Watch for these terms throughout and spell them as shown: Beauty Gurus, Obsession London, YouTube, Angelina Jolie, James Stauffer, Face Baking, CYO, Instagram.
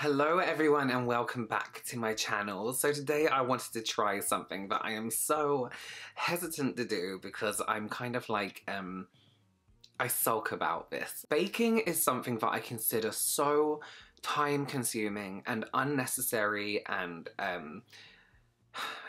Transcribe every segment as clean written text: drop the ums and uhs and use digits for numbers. Hello everyone and welcome back to my channel. So today I wanted to try something that I am so hesitant to do because I'm kind of like, I sulk about this. Baking is something that I consider so time consuming and unnecessary, and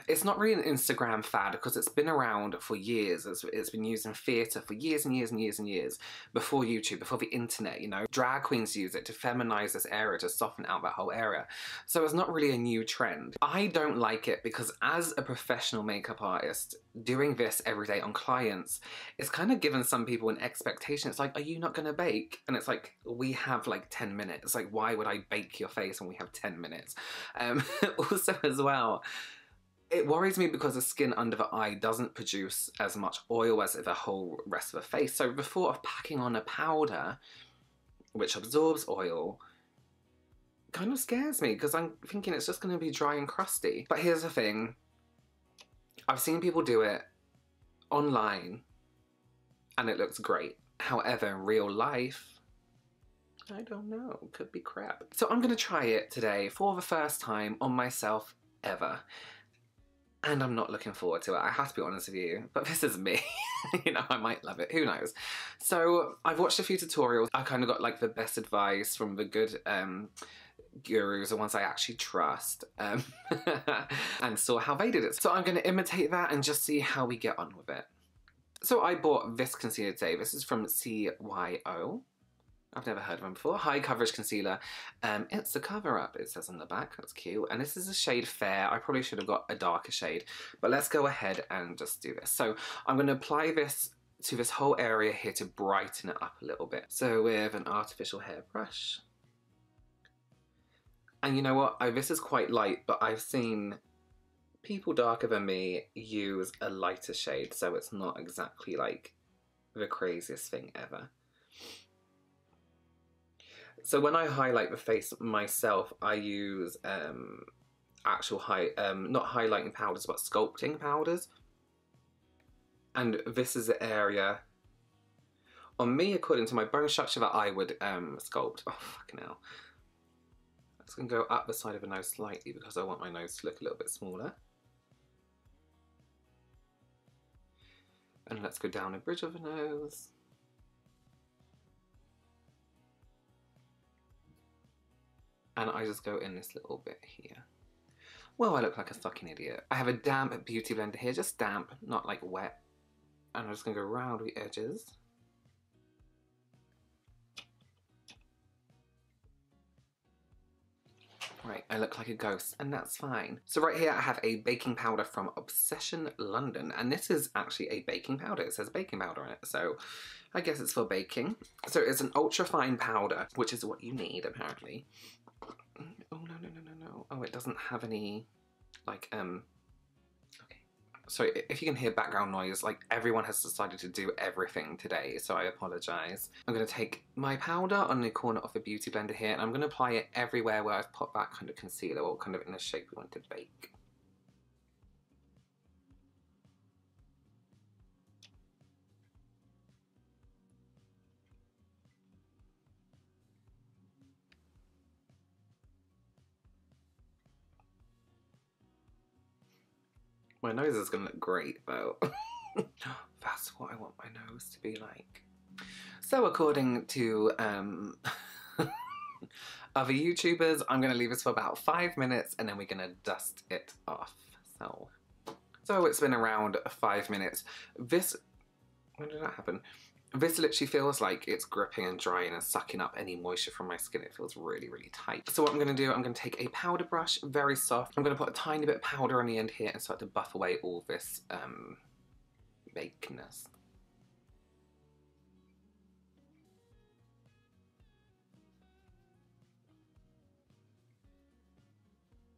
it's not really an Instagram fad because it's been around for years. It's been used in theatre for years and years and years and years, before YouTube, before the internet, you know. Drag queens use it to feminize this era, to soften out that whole era. So it's not really a new trend. I don't like it because as a professional makeup artist, doing this every day on clients, it's kind of given some people an expectation. It's like, are you not gonna bake? And it's like, we have like 10 minutes. It's like, why would I bake your face when we have 10 minutes? Also as well, it worries me because the skin under the eye doesn't produce as much oil as the whole rest of the face. So the thought of packing on a powder, which absorbs oil, kind of scares me because I'm thinking it's just going to be dry and crusty. But here's the thing. I've seen people do it online and it looks great. However, in real life, I don't know. It could be crap. So I'm going to try it today for the first time on myself ever. And I'm not looking forward to it, I have to be honest with you, but this is me. You know, I might love it, who knows. So I've watched a few tutorials. I kind of got like the best advice from the good gurus, the ones I actually trust, and saw how they did it. So I'm gonna imitate that and just see how we get on with it. So I bought this concealer today. This is from CYO. I've never heard of them before. High coverage concealer. It's a cover up, it says on the back. That's cute. And this is a shade Fair. I probably should have got a darker shade, but let's go ahead and just do this. So I'm going to apply this to this whole area here to brighten it up a little bit. So with an artificial hairbrush. And you know what? This is quite light, but I've seen people darker than me use a lighter shade. So it's not exactly like the craziest thing ever. So when I highlight the face myself, I use actual not highlighting powders, but sculpting powders. And this is the area, on me, according to my bone structure, that I would sculpt. Oh, fucking hell. I'm just gonna go up the side of the nose slightly because I want my nose to look a little bit smaller. And let's go down the bridge of the nose. And I just go in this little bit here. Well, I look like a fucking idiot. I have a damp beauty blender here, just damp, not like wet. And I'm just gonna go round the edges. Right, I look like a ghost, and that's fine. So right here I have a baking powder from Obsession London, and this is actually a baking powder. It says baking powder on it, so I guess it's for baking. So it's an ultra fine powder, which is what you need apparently. Oh no, no, no, no, no. Oh, it doesn't have any, like, okay. So if you can hear background noise, like everyone has decided to do everything today, so I apologize. I'm gonna take my powder on the corner of the beauty blender here, and I'm gonna apply it everywhere where I've popped that kind of concealer or kind of in the shape we want to bake. My nose is gonna look great though. That's what I want my nose to be like. So according to other YouTubers, I'm gonna leave this for about 5 minutes and then we're gonna dust it off. So it's been around 5 minutes. This, when did that happen? This literally feels like it's gripping and drying and sucking up any moisture from my skin. It feels really, really tight. So what I'm gonna do, I'm gonna take a powder brush, very soft. I'm gonna put a tiny bit of powder on the end here and start to buff away all this bakeness.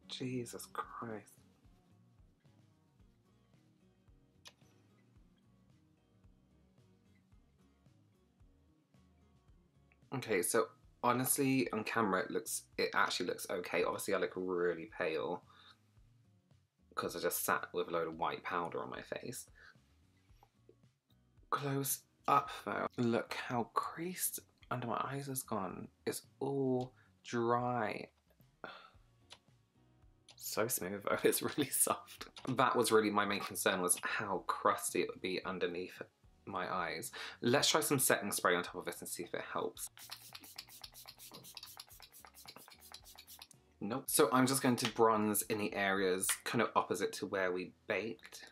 Jesus Christ. Okay, so honestly, on camera, it actually looks okay. Obviously, I look really pale because I just sat with a load of white powder on my face. Close up, though. Look how creased under my eyes has gone. It's all dry so smooth though, it's really soft. That was really my main concern, was how crusty it would be underneath my eyes. Let's try some setting spray on top of this and see if it helps. Nope. So I'm just going to bronze in the areas kind of opposite to where we baked.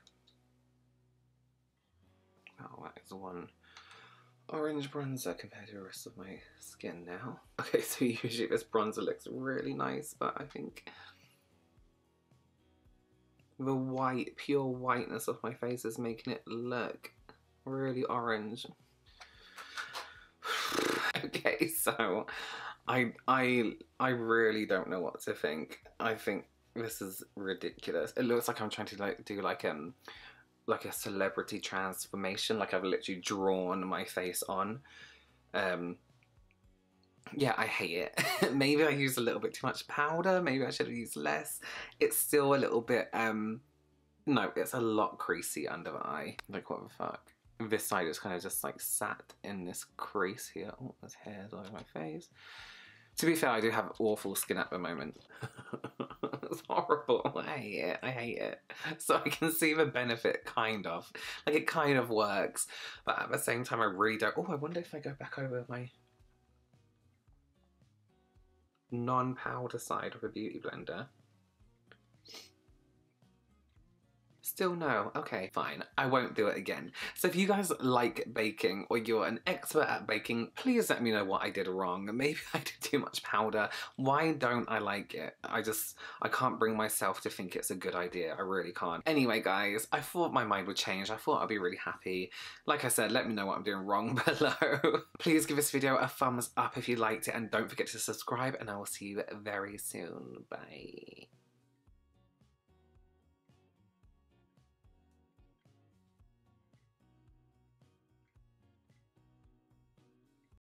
Oh, that is one orange bronzer compared to the rest of my skin now. Okay, so usually this bronzer looks really nice, but I think the white, pure whiteness of my face is making it look really orange. Okay, so I really don't know what to think. I think this is ridiculous. It looks like I'm trying to like do like a celebrity transformation. Like I've literally drawn my face on. Yeah, I hate it. Maybe I used a little bit too much powder. Maybe I should have used less. It's still a little bit, no, it's a lot creasy under the eye. Like what the fuck? This side is kind of just like sat in this crease here. Oh, there's hairs all over my face. To be fair, I do have awful skin at the moment. It's horrible. I hate it. I hate it. So I can see the benefit, kind of. Like it kind of works, but at the same time I really don't. Oh, I wonder if I go back over my non-powder side of a beauty blender. Still no. Okay, fine. I won't do it again. So if you guys like baking or you're an expert at baking, please let me know what I did wrong. Maybe I did too much powder. Why don't I like it? I can't bring myself to think it's a good idea. I really can't. Anyway, guys, I thought my mind would change. I thought I'd be really happy. Like I said, let me know what I'm doing wrong below. Please give this video a thumbs up if you liked it and don't forget to subscribe and I will see you very soon. Bye.